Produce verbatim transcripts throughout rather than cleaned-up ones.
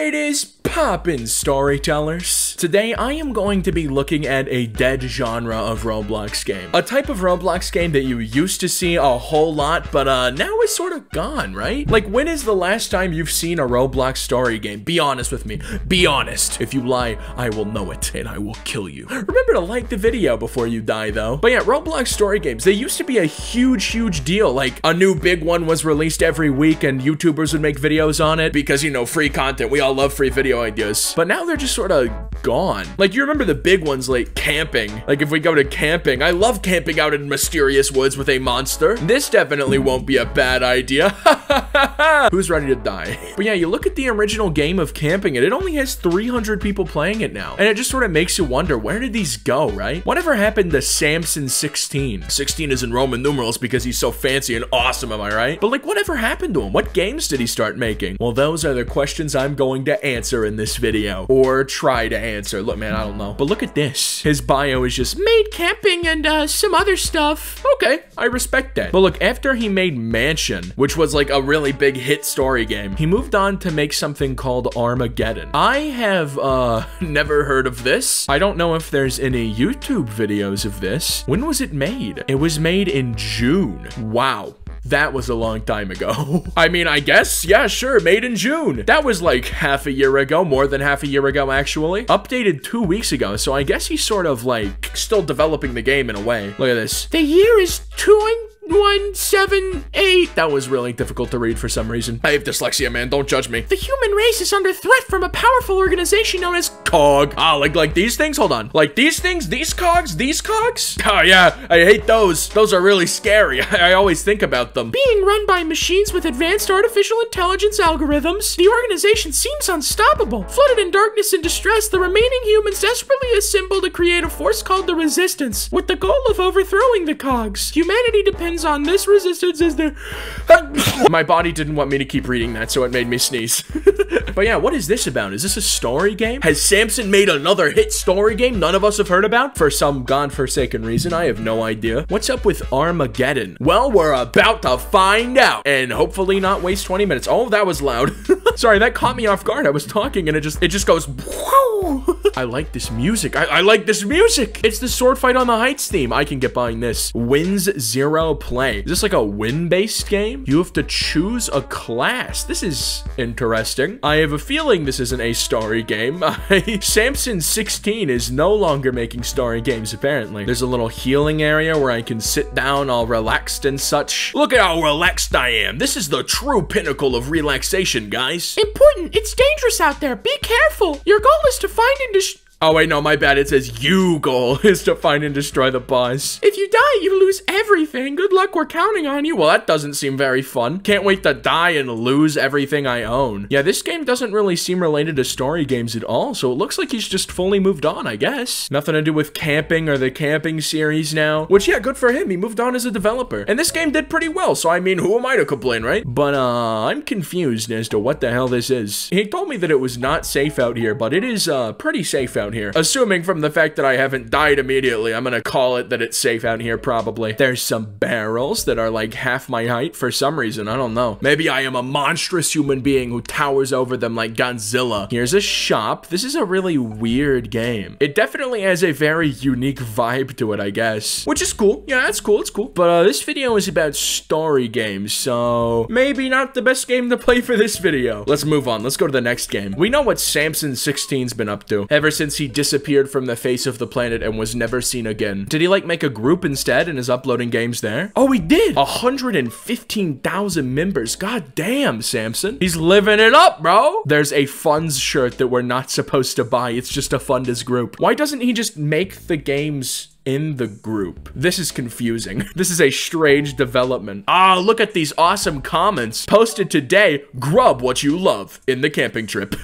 It is poppin', storytellers. Today I am going to be looking at a dead genre of Roblox game. A type of Roblox game that you used to see a whole lot, but uh, now is sort of gone, right? Like, when is the last time you've seen a Roblox story game? Be honest with me, be honest. If you lie, I will know it and I will kill you. Remember to like the video before you die though. But yeah, Roblox story games, they used to be a huge, huge deal. Like, a new big one was released every week and YouTubers would make videos on it because, you know, free content, we all love free video ideas. But now they're just sort of gone. Like, you remember the big ones like Camping. Like, if we go to Camping, I love camping out in mysterious woods with a monster. This definitely won't be a bad idea. Who's ready to die? But yeah, you look at the original game of Camping and it only has three hundred people playing it now. And it just sort of makes you wonder, where did these go, right? Whatever happened to Samson sixteen? sixteen is in Roman numerals because he's so fancy and awesome, am I right? But like, whatever happened to him? What games did he start making? Well, those are the questions I'm going to answer in this video, or try to answer. Look, man, I don't know. But look at this. His bio is just made Camping and uh, some other stuff. Okay, I respect that. But look, after he made Mansion, which was like a really big hit story game, he moved on to make something called Armageddon. I have uh, never heard of this. I don't know if there's any YouTube videos of this. When was it made? It was made in June. Wow. That was a long time ago. I mean, I guess, yeah, sure, made in June. That was like half a year ago, more than half a year ago, actually. Updated two weeks ago, so I guess he's sort of like still developing the game in a way. Look at this. The year is two one seven eight. That was really difficult to read for some reason. I have dyslexia, man, don't judge me. The human race is under threat from a powerful organization known as C O G. Ah, like, like these things, hold on. Like these things, these cogs, these cogs? Oh yeah, I hate those. Those are really scary. I always think about them. Being run by machines with advanced artificial intelligence algorithms, the organization seems unstoppable. Flooded in darkness and distress, the remaining humans desperately assemble to create a force called the Resistance, with the goal of overthrowing the cogs. Humanity depends on this resistance is there. My body didn't want me to keep reading that, so it made me sneeze. But yeah, what is this about? Is this a story game? Has Samson made another hit story game none of us have heard about for some godforsaken reason? I have no idea. What's up with Armageddon? Well, we're about to find out and hopefully not waste twenty minutes. Oh, that was loud. Sorry, that caught me off guard. I was talking and it just it just goes. I like this music. I, I like this music. It's the sword fight on the heights theme. I can get behind this. Wins zero play. Is this like a win-based game? You have to choose a class. This is interesting. I have a feeling this isn't a story game. Samson sixteen is no longer making story games, apparently. There's a little healing area where I can sit down all relaxed and such. Look at how relaxed I am. This is the true pinnacle of relaxation, guys. Important. It's dangerous out there. Be careful. Your goal is to find and destroy. Oh wait, no, my bad. It says you goal is to find and destroy the boss. If you die, you lose everything. Good luck, we're counting on you. Well, that doesn't seem very fun. Can't wait to die and lose everything I own. Yeah, this game doesn't really seem related to story games at all, so it looks like he's just fully moved on, I guess. Nothing to do with Camping or the Camping series now, which, yeah, good for him. He moved on as a developer. And this game did pretty well, so I mean, who am I to complain, right? But, uh, I'm confused as to what the hell this is. He told me that it was not safe out here, but it is, uh, pretty safe out here. Assuming from the fact that I haven't died immediately, I'm gonna call it that it's safe out here probably. There's some barrels that are like half my height for some reason. I don't know. Maybe I am a monstrous human being who towers over them like Godzilla. Here's a shop. This is a really weird game. It definitely has a very unique vibe to it, I guess. Which is cool. Yeah, that's cool. It's cool. But uh, this video is about story games, so maybe not the best game to play for this video. Let's move on. Let's go to the next game. We know what Samson sixteen's been up to ever since he disappeared from the face of the planet and was never seen again. Did he like make a group instead and is uploading games there? Oh, he did! one hundred fifteen thousand members. God damn, Samson. He's living it up, bro! There's a funds shirt that we're not supposed to buy. It's just to fund his group. Why doesn't he just make the games in the group? This is confusing. This is a strange development. Ah, oh, look at these awesome comments posted today. Grub what you love in the camping trip.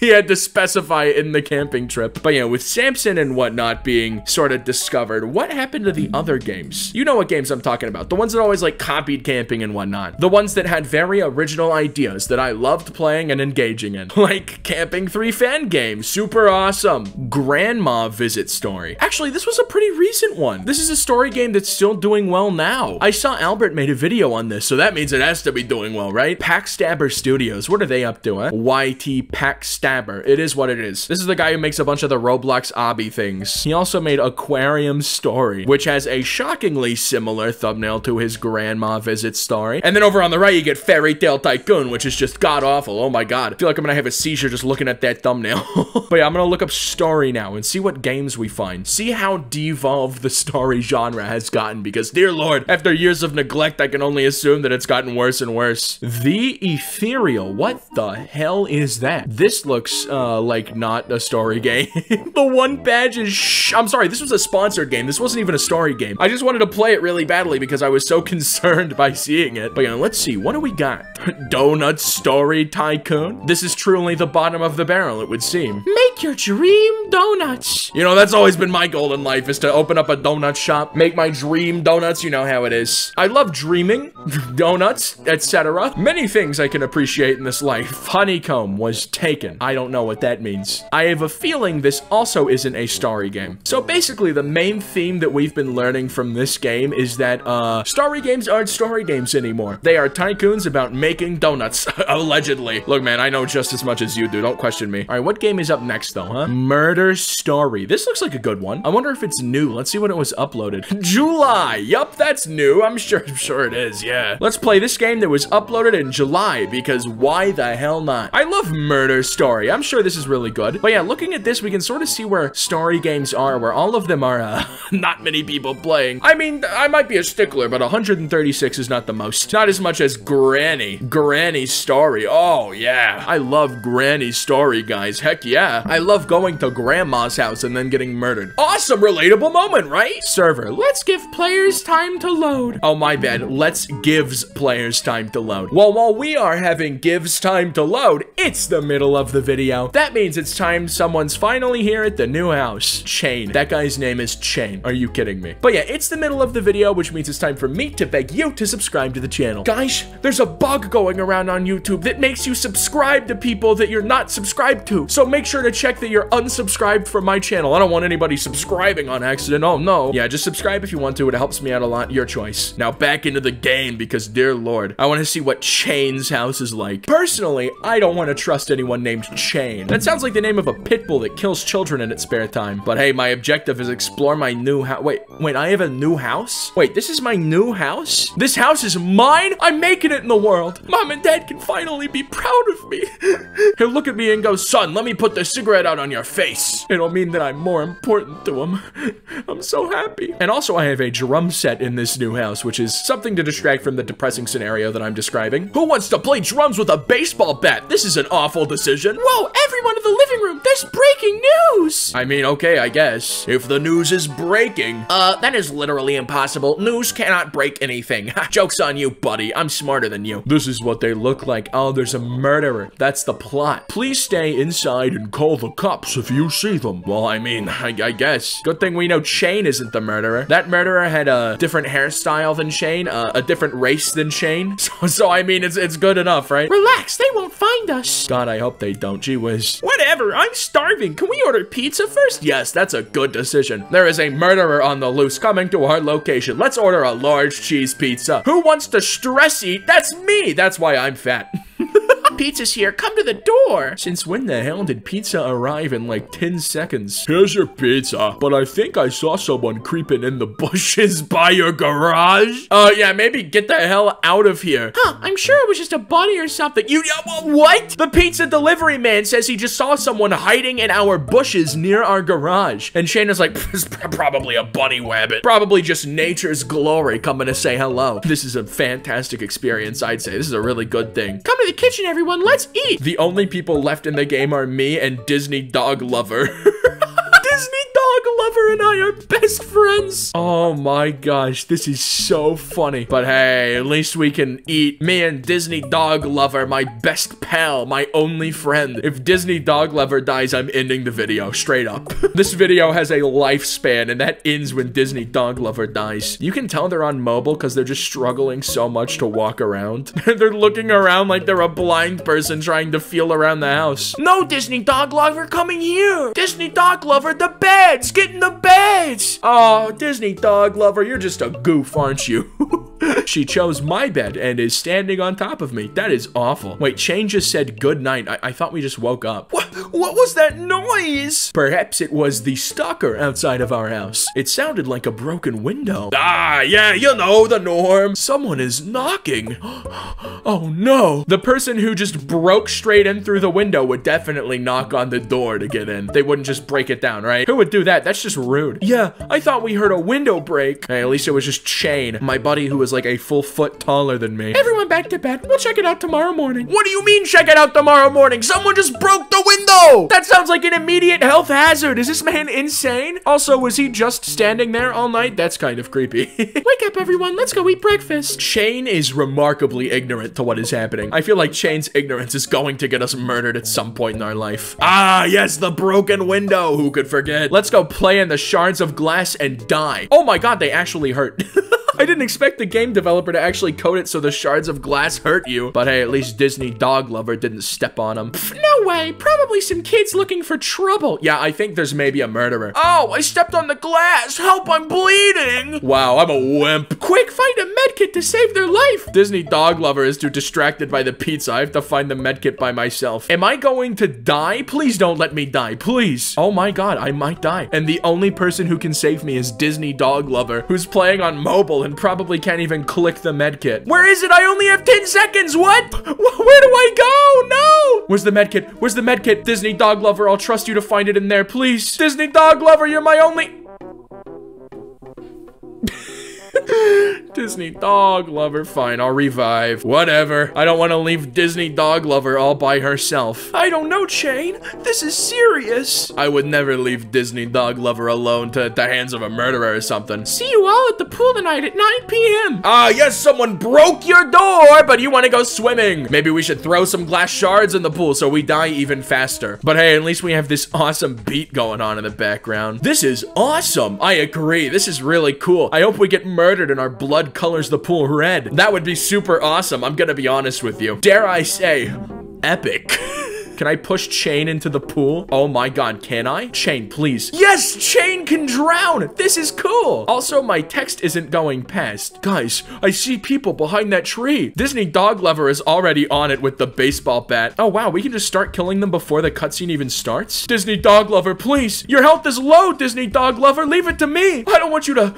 He had to specify in the camping trip. But yeah, with Samson and whatnot being sort of discovered, what happened to the other games? You know what games I'm talking about. The ones that always like copied Camping and whatnot. The ones that had very original ideas that I loved playing and engaging in. Like Camping three fan game, super awesome. Grandma visit story. Actually, this was a pretty pretty recent one. This is a story game that's still doing well now. I saw Albert made a video on this, so that means it has to be doing well, right? Packstabber Studios. What are they up to, huh? Y T Packstabber. It is what it is. This is the guy who makes a bunch of the Roblox obby things. He also made Aquarium Story, which has a shockingly similar thumbnail to his grandma visit story. And then over on the right, you get Fairy Tale Tycoon, which is just god-awful. Oh my god. I feel like I'm gonna have a seizure just looking at that thumbnail. But yeah, I'm gonna look up story now and see what games we find. See how devolved the story genre has gotten, because dear lord, after years of neglect, I can only assume that it's gotten worse and worse. The Ethereal. What the hell is that? This looks uh, like not a story game. The one badge is shh. I'm sorry, this was a sponsored game. This wasn't even a story game. I just wanted to play it really badly because I was so concerned by seeing it. But yeah, let's see. What do we got? Donut Story Tycoon. This is truly the bottom of the barrel, it would seem. Make your dream donuts. You know, that's always been my goal in life, is to open up a donut shop, make my dream donuts. You know how it is. I love dreaming, donuts, et cetera. Many things I can appreciate in this life. Honeycomb was taken. I don't know what that means. I have a feeling this also isn't a story game. So basically, the main theme that we've been learning from this game is that uh, story games aren't story games anymore. They are tycoons about making donuts, allegedly. Look, man, I know just as much as you do. Don't question me. All right, what game is up next, though, huh? Murder Story. This looks like a good one. I wonder if it's new. Let's see when it was uploaded. July. Yup, that's new. I'm sure, I'm sure it is, yeah. Let's play this game that was uploaded in July, because why the hell not? I love Murder Story. I'm sure this is really good. But yeah, looking at this, we can sort of see where story games are, where all of them are uh, not many people playing. I mean, I might be a stickler, but one hundred thirty-six is not the most. Not as much as Granny. Granny Story. Oh, yeah. I love Granny Story, guys. Heck yeah. I love going to grandma's house and then getting murdered. Awesome relatable moment, right? Server. Let's give players time to load. Oh, my bad. Let's gives players time to load. Well, while we are having gives time to load, it's the middle of the video. That means it's time someone's finally here at the new house. Chain. That guy's name is Chain. Are you kidding me? But yeah, it's the middle of the video, which means it's time for me to beg you to subscribe to the channel. Guys, there's a bug going around on YouTube that makes you subscribe to people that you're not subscribed to. So make sure to check that you're unsubscribed from my channel. I don't want anybody subscribing on accident. Oh no. Yeah, just subscribe if you want to. It helps me out a lot. Your choice. Now back into the game, because dear lord, I want to see what Chain's house is like. Personally, I don't want to trust anyone named Chain. That sounds like the name of a pit bull that kills children in its spare time. But hey, my objective is explore my new house. Wait, wait, I have a new house? Wait, this is my new house? This house is mine? I'm making it in the world. Mom and Dad can finally be proud of me. He'll look at me and go, son, let me put the cigarette out on your face. It'll mean that I'm more important to him. I'm so happy. And also, I have a drum set in this new house, which is something to distract from the depressing scenario that I'm describing. Who wants to play drums with a baseball bat? This is an awful decision. Whoa, everyone in the living room, there's breaking news. I mean, okay, I guess. If the news is breaking. Uh, that is literally impossible. News cannot break anything. Joke's on you, buddy. I'm smarter than you. This is what they look like. Oh, there's a murderer. That's the plot. Please stay inside and call the cops if you see them. Well, I mean, I, I guess. Good thing we know Chain isn't the murderer. That murderer had a different hairstyle than Chain, uh, a different race than Chain. So, so I mean, it's, it's good enough, right? Relax, they won't find us. God, I hope they don't. Gee whiz. Whatever, I'm starving. Can we order pizza first? Yes, that's a good decision. There is a murderer on the loose coming to our location. Let's order a large cheese pizza. Who wants to stress eat? That's me. That's why I'm fat. Pizza's here. Come to the door. Since when the hell did pizza arrive in like ten seconds? Here's your pizza, but I think I saw someone creeping in the bushes by your garage. Oh, uh, yeah, maybe get the hell out of here. Huh, I'm sure it was just a body or something. You, uh, what? The pizza delivery man says he just saw someone hiding in our bushes near our garage. And Shana's like, it's probably a bunny rabbit. Probably just nature's glory coming to say hello. This is a fantastic experience, I'd say. This is a really good thing. Come to the kitchen, everyone. Let's eat. The only people left in the game are me and Disney Dog Lover. Disney Dog Lover and I are best friends. Oh my gosh, this is so funny. But hey, at least we can eat. Me and Disney Dog Lover, my best pal, my only friend. If Disney Dog Lover dies, I'm ending the video, straight up. This video has a lifespan, and that ends when Disney Dog Lover dies. You can tell they're on mobile because they're just struggling so much to walk around. They're looking around like they're a blind person trying to feel around the house. No, Disney Dog Lover, coming here. Disney Dog Lover, the beds, get in the a beds! Oh, Disney dog lover, you're just a goof, aren't you? She chose my bed and is standing on top of me. That is awful. Wait, Chain just said good night. I, I thought we just woke up. What? What was that noise? Perhaps it was the stalker outside of our house. It sounded like a broken window. Ah, yeah, you know the norm. Someone is knocking. Oh no. The person who just broke straight in through the window would definitely knock on the door to get in. They wouldn't just break it down, right? Who would do that? That's just rude. Yeah, I thought we heard a window break. Hey, at least it was just Chain, my buddy who was like a full foot taller than me. Everyone back to bed. We'll check it out tomorrow morning. What do you mean check it out tomorrow morning? Someone just broke the window. That sounds like an immediate health hazard. Is this man insane? Also, was he just standing there all night? That's kind of creepy. Wake up, everyone. Let's go eat breakfast. Chain is remarkably ignorant to what is happening. I feel like Chain's ignorance is going to get us murdered at some point in our life. Ah, yes, the broken window. Who could forget? Let's go play in the shards of glass and die. Oh my God, they actually hurt. I didn't expect the game developer to actually code it so the shards of glass hurt you. But hey, at least Disney dog lover didn't step on them. Pff, no way. Probably some kids looking for trouble. Yeah, I think there's maybe a murderer. Oh, I stepped on the glass. Help, I'm bleeding. Wow, I'm a wimp. Quick, find a medkit to save their life. Disney dog lover is too distracted by the pizza. I have to find the medkit by myself. Am I going to die? Please don't let me die, please. Oh my God, I might die. And the only person who can save me is Disney dog lover, who's playing on mobile and probably can't even click the medkit. Where is it? I only have ten seconds. What? Where do I go? No. Where's the medkit? Where's the medkit? Disney dog lover, I'll trust you to find it in there, please. Disney dog lover, you're my only... Disney dog lover. Fine, I'll revive. Whatever. I don't want to leave Disney dog lover all by herself. I don't know, Chain. This is serious. I would never leave Disney dog lover alone to the hands of a murderer or something. See you all at the pool tonight at nine p m Ah, yes, someone broke your door, but you want to go swimming. Maybe we should throw some glass shards in the pool so we die even faster. But hey, at least we have this awesome beat going on in the background. This is awesome. I agree. This is really cool. I hope we get murdered and our blood colors the pool red. That would be super awesome. I'm gonna be honest with you. Dare I say, epic. Can I push Chain into the pool? Oh my God, can I? Chain, please. Yes, Chain can drown. This is cool. Also, my text isn't going past. Guys, I see people behind that tree. Disney dog lover is already on it with the baseball bat. Oh wow, we can just start killing them before the cutscene even starts? Disney dog lover, please. Your health is low, Disney dog lover. Leave it to me. I don't want you to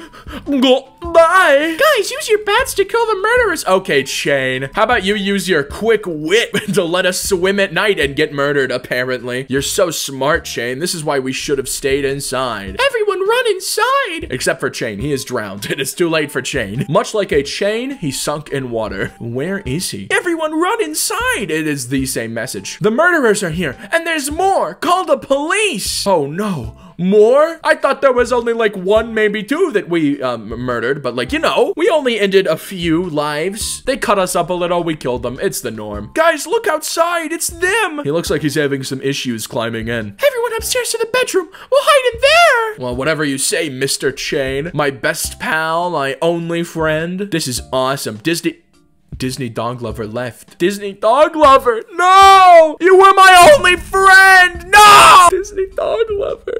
go bye. Guys, use your bats to kill the murderers. Okay, Chain. How about you use your quick wit to let us swim at night and get murdered, apparently. You're so smart, Chain. This is why we should have stayed inside. Everyone run inside! Except for Chain. He is drowned. It is too late for Chain. Much like a chain, he sunk in water. Where is he? Everyone run inside! It is the same message. The murderers are here, and there's more! Call the police! Oh no. More? I thought there was only like one, maybe two that we um, murdered, but like, you know, we only ended a few lives. They cut us up a little, we killed them. It's the norm. Guys, look outside, it's them. He looks like he's having some issues climbing in. Everyone upstairs to the bedroom, we'll hide in there. Well, whatever you say, Mister Chain. My best pal, my only friend. This is awesome. Disney... Disney dog lover left. Disney dog lover, no! You were my only friend, no! Disney dog lover.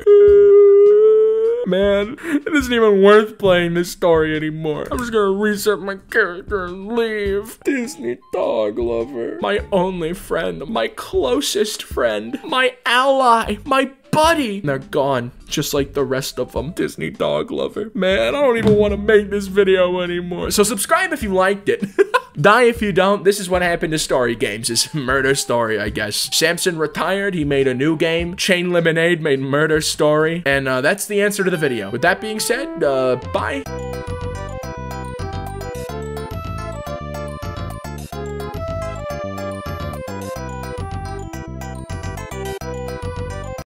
Man, it isn't even worth playing this story anymore. I'm just gonna reset my character and leave. Disney dog lover. My only friend, my closest friend, my ally, my buddy. They're gone, just like the rest of them. Disney dog lover. Man, I don't even want to make this video anymore. So subscribe if you liked it. Die if you don't. This is what happened to story games, is Murder Story, I guess. Samson retired, he made a new game. Chain Lemonade made Murder Story. And uh, that's the answer to the video. With that being said, uh, bye.